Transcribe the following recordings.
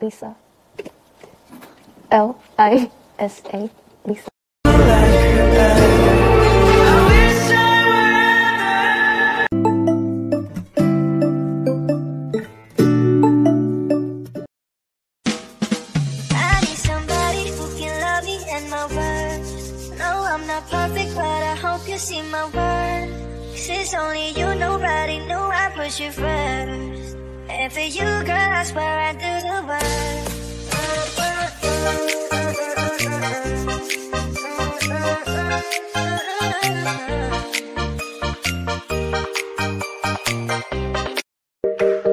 Lisa. L-I-S-A, Lisa. Perfect, but I hope you see my worth. Since only you, nobody knew I put you first. And for you, girl, I swear I do the work.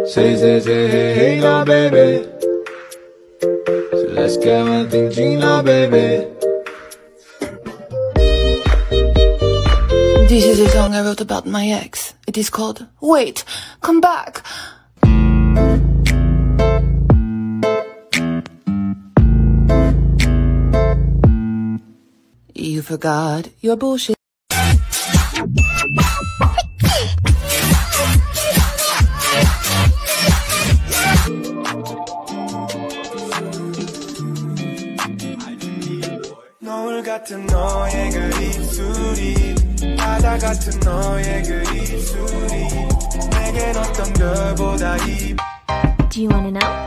Say, hey, no, baby. So let's go and think, Gina, baby. This is a song I wrote about my ex. It is called Wait, Come Back. You forgot your bullshit. 너를 같은 너에게 입술이 바다 같은 너에게 입술이 내겐 어떤 별보다 입 Do you wanna know?